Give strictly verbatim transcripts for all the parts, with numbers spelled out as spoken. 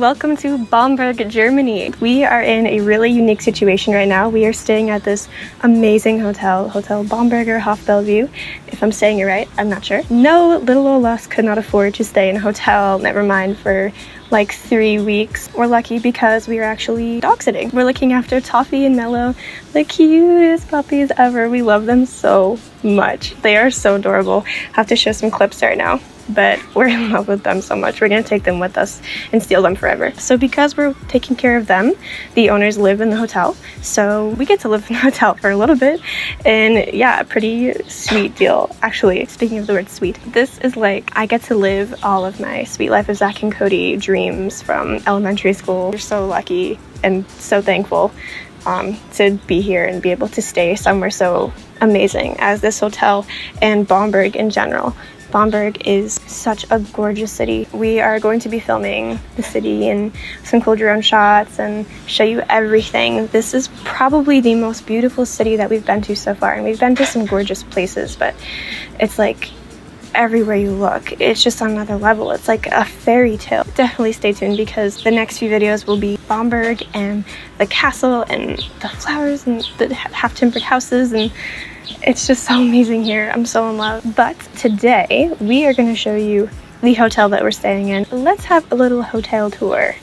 welcome to Bamberg, Germany. We are in a really unique situation right now. We are staying at this amazing hotel, Hotel Bamberger Hof Bellevue. If I'm saying it right, I'm not sure. No, little old us could not afford to stay in a hotel, never mind for like three weeks. We're lucky because we are actually dog sitting. We're looking after Toffee and Mellow, the cutest puppies ever. We love them so much. They are so adorable. I have to show some clips right now. But we're in love with them so much. We're gonna take them with us and steal them forever. So because we're taking care of them, the owners live in the hotel. So we get to live in the hotel for a little bit. And yeah, pretty sweet deal. Actually, speaking of the word sweet, this is like, I get to live all of my Sweet Life of Zach and Cody dreams from elementary school. We're so lucky and so thankful um, to be here and be able to stay somewhere so amazing as this hotel and Bamberg in general. Bamberg is such a gorgeous city. We are going to be filming the city and some cool drone shots and show you everything. This is probably the most beautiful city that we've been to so far, and we've been to some gorgeous places, but it's like everywhere you look, it's just on another level. It's like a fairy tale. Definitely stay tuned because the next few videos will be Bamberg and the castle and the flowers and the half-timbered houses, and it's just so amazing here. I'm so in love. But today we are going to show you the hotel that we're staying in. Let's have a little hotel tour.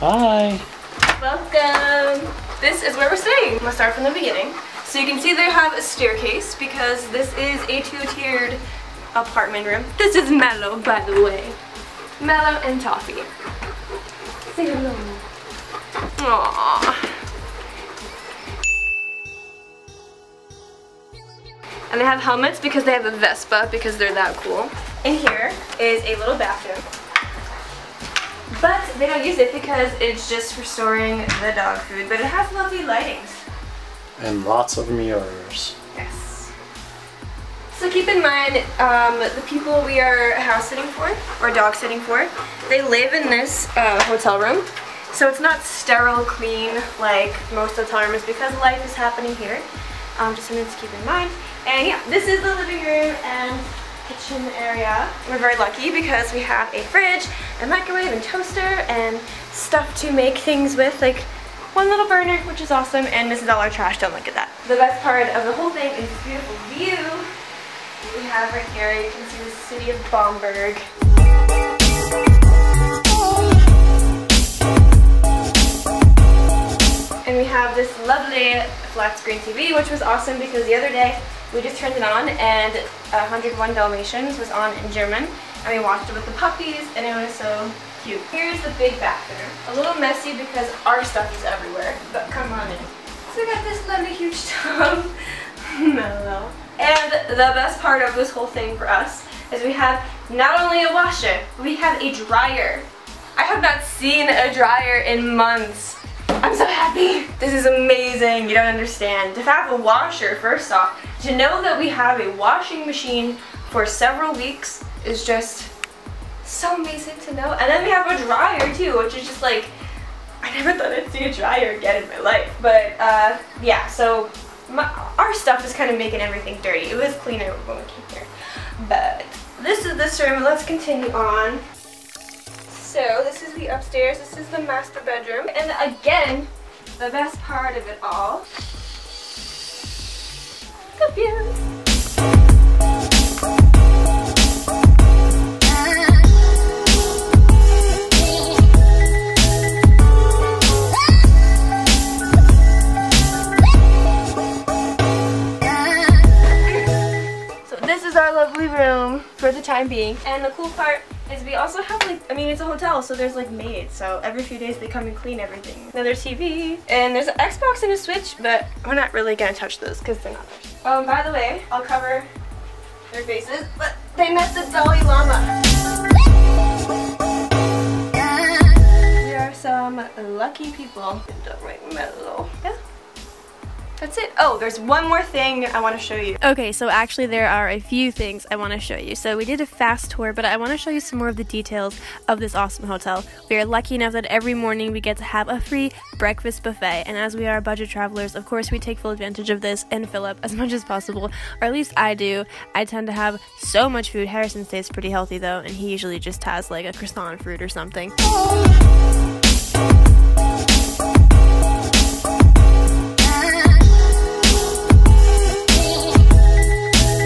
Hi! Welcome! This is where we're staying. I'm gonna start from the beginning. So you can see they have a staircase because this is a two-tiered apartment room. This is Mellow, by the way. Mellow and Toffee. Say hello. Aww. And they have helmets because they have a Vespa because they're that cool. And here is a little bathroom. But they don't use it because it's just for storing the dog food, but it has lovely lightings. And lots of mirrors. Yes. So keep in mind, um, the people we are house sitting for, or dog sitting for, they live in this uh, hotel room. So it's not sterile clean like most hotel rooms because life is happening here. Um, just something to keep in mind. And yeah, this is the living room and kitchen area. We're very lucky because we have a fridge, a microwave, and toaster, and stuff to make things with, like one little burner, which is awesome, and this is all our trash, don't look at that. The best part of the whole thing is this beautiful view we have right here. You can see the city of Bamberg. And we have this lovely flat screen T V, which was awesome because the other day we just turned it on and one oh one Dalmatians was on in German, and we watched it with the puppies and it was so cute. Here's the big bathroom. A little messy because our stuff is everywhere, but come on in. So we got this lovely huge tub. Mellow. And the best part of this whole thing for us is we have not only a washer, we have a dryer. I have not seen a dryer in months. I'm so happy. This is amazing. You don't understand. To have a washer, first off, to know that we have a washing machine for several weeks is just so amazing to know. And then we have a dryer too, which is just like, I never thought I'd see a dryer again in my life. But uh, yeah, so my, our stuff is kind of making everything dirty. It was cleaner when we came here. But this is this room. Let's continue on. So this is the upstairs, this is the master bedroom, and again, the best part of it all, the views. family room for the time being. And the cool part is we also have, like, I mean, it's a hotel, so there's like maids, so every few days they come and clean everything. Another T V, and there's an Xbox and a Switch, but we're not really gonna touch those because they're not ours. Um, by the way, I'll cover their faces, but they met the Dalai Lama. We are some lucky people. Don't write Mellow. Yeah. That's it. Oh, there's one more thing I want to show you. Okay, so actually there are a few things I want to show you. So we did a fast tour, but I want to show you some more of the details of this awesome hotel. We are lucky enough that every morning we get to have a free breakfast buffet, and as we are budget travelers, of course we take full advantage of this and fill up as much as possible, or at least I do. I tend to have so much food. Harrison stays pretty healthy though, and he usually just has like a croissant fruit or something.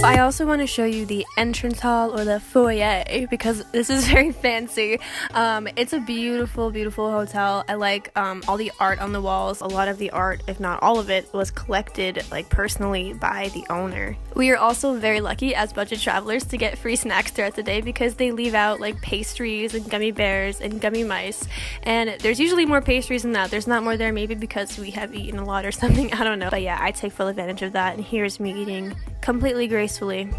I also want to show you the entrance hall, or the foyer, because this is very fancy. Um, it's a beautiful, beautiful hotel. I like um, all the art on the walls. A lot of the art, if not all of it, was collected like personally by the owner. We are also very lucky as budget travelers to get free snacks throughout the day, because they leave out like pastries and gummy bears and gummy mice. And there's usually more pastries than that. There's not more there, maybe because we have eaten a lot or something. I don't know. But yeah, I take full advantage of that. And here's me eating completely gracefully. Gracefully.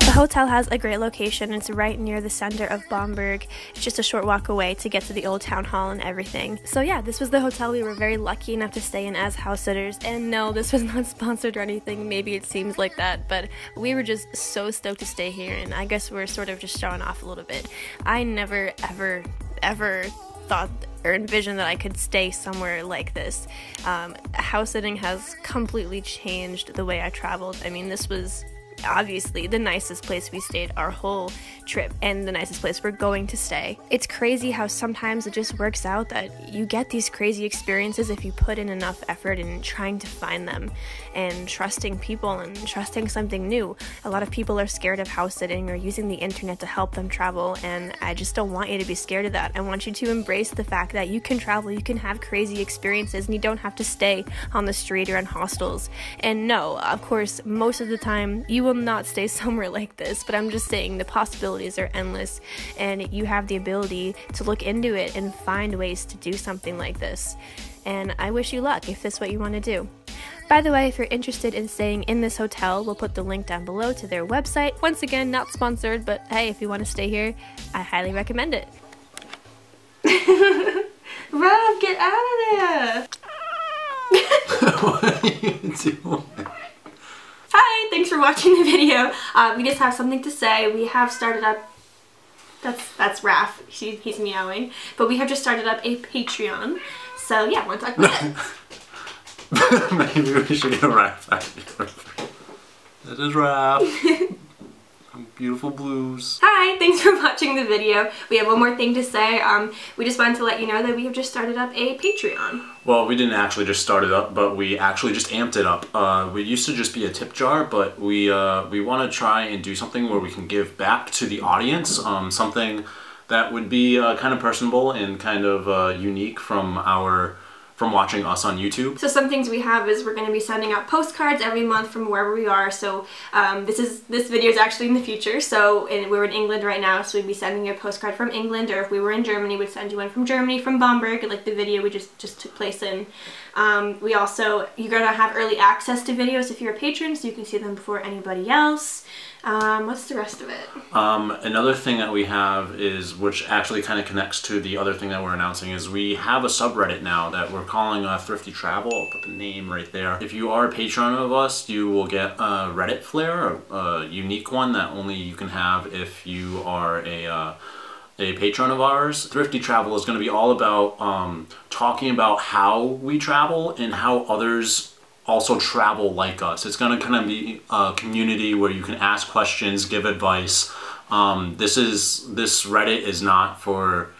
The hotel has a great location. It's right near the center of Bamberg. It's just a short walk away to get to the old town hall and everything. So yeah, this was the hotel we were very lucky enough to stay in as house sitters. And no, this was not sponsored or anything. Maybe it seems like that, but we were just so stoked to stay here, and I guess we're sort of just showing off a little bit. I never, ever, ever thought or envisioned that I could stay somewhere like this. Um, house sitting has completely changed the way I traveled. I mean, this was obviously the nicest place we stayed our whole trip, and the nicest place we're going to stay. It's crazy how sometimes it just works out that you get these crazy experiences if you put in enough effort in trying to find them and trusting people and trusting something new. A lot of people are scared of house sitting or using the internet to help them travel, and I just don't want you to be scared of that. I want you to embrace the fact that you can travel, you can have crazy experiences, and you don't have to stay on the street or in hostels. And no, of course, most of the time you will not stay somewhere like this, but I'm just saying the possibilities are endless, and you have the ability to look into it and find ways to do something like this. And I wish you luck if this is what you want to do. By the way, if you're interested in staying in this hotel, we'll put the link down below to their website. Once again, not sponsored, but hey, if you want to stay here, I highly recommend it. Rob, get out of there! What are you doing? Hi, thanks for watching the video. Uh, we just have something to say. We have started up, that's that's Raph, he, he's meowing, but we have just started up a Patreon. So yeah, want to talk about it. Maybe we should get Raph out here. This is Raph. Beautiful blues. Hi, thanks for watching the video. We have one more thing to say. Um, we just wanted to let you know that we have just started up a Patreon. Well, we didn't actually just start it up, but we actually just amped it up. Uh, we used to just be a tip jar, but we uh, we want to try and do something where we can give back to the audience, um, something that would be uh, kind of personable and kind of uh, unique from our from watching us on YouTube. So some things we have is we're going to be sending out postcards every month from wherever we are. So um, this is this video is actually in the future. So and we're in England right now, so we'd be sending you a postcard from England, or if we were in Germany, we'd send you one from Germany, from Bamberg, like the video we just just took place in. Um, we also you're gonna have early access to videos if you're a patron, so you can see them before anybody else. Um, what's the rest of it? Um, another thing that we have is, which actually kind of connects to the other thing that we're announcing, is we have a subreddit now that we're calling uh, Thrifty Travel. I'll put the name right there. If you are a patron of us, you will get a Reddit flair, a, a unique one that only you can have if you are a uh, a patron of ours. Thrifty Travel is going to be all about um, talking about how we travel and how others also travel like us. It's gonna kind of be a community where you can ask questions, give advice. Um, this is this Reddit is not for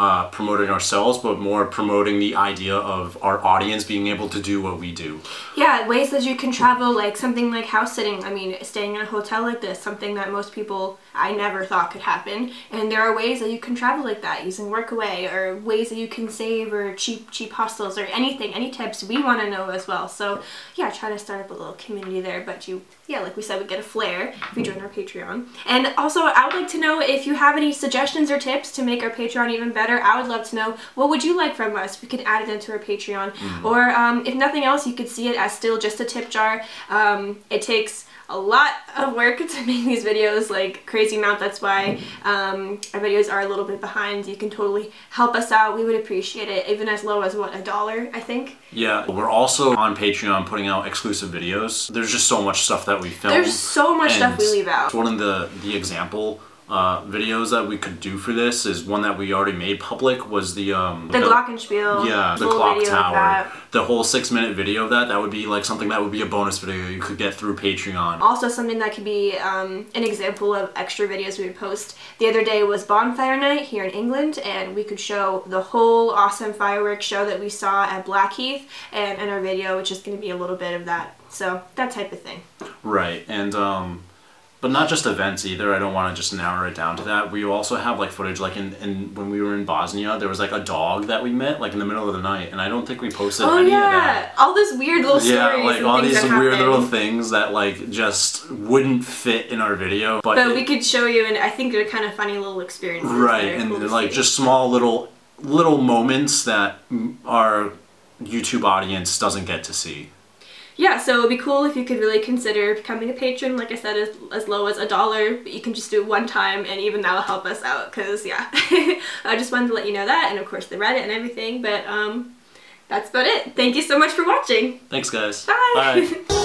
uh, promoting ourselves, but more promoting the idea of our audience being able to do what we do. Yeah, ways that you can travel, like something like house sitting. I mean, staying in a hotel like this, something that most people I never thought could happen. And there are ways that you can travel like that, using WorkAway, or ways that you can save, or cheap, cheap hostels, or anything, any tips we want to know as well. So yeah, try to start up a little community there, but you, yeah, like we said, we get a flare if you join our Patreon. And also, I would like to know if you have any suggestions or tips to make our Patreon even better. I would love to know, what would you like from us? We could add it into our Patreon. Mm-hmm. Or um, if nothing else, you could see it as still just a tip jar. Um, it takes a lot of work to make these videos, like crazy amount. That's why um, our videos are a little bit behind. You can totally help us out. We would appreciate it, even as low as, what, a dollar, I think? Yeah, we're also on Patreon putting out exclusive videos. There's just so much stuff that we film. There's so much stuff we leave out. One of the, the example Uh, videos that we could do for this is one that we already made public, was the um the, the glockenspiel, yeah, the clock tower, the whole six minute video of that. That would be like something that would be a bonus video you could get through Patreon. Also something that could be um an example of extra videos we would post. The other day was bonfire night here in England, and we could show the whole awesome fireworks show that we saw at Blackheath, and in our video, which is going to be a little bit of that, so that type of thing, right? And um but not just events either. I don't want to just narrow it down to that. We also have like footage, like in, in when we were in Bosnia, there was like a dog that we met like in the middle of the night, and I don't think we posted oh, any yeah. of that. All those weird little yeah, stories. Yeah, like and all these weird happen. little things that like just wouldn't fit in our video. But, but it, we could show you, and I think they're kind of funny little experiences. Right, and cool like see. just small little little moments that our YouTube audience doesn't get to see. Yeah, so it'd be cool if you could really consider becoming a patron, like I said, as, as low as a dollar, but you can just do it one time, and even that'll help us out, because, yeah. I just wanted to let you know that, and of course the Reddit and everything, but um, that's about it. Thank you so much for watching. Thanks, guys. Bye. Bye.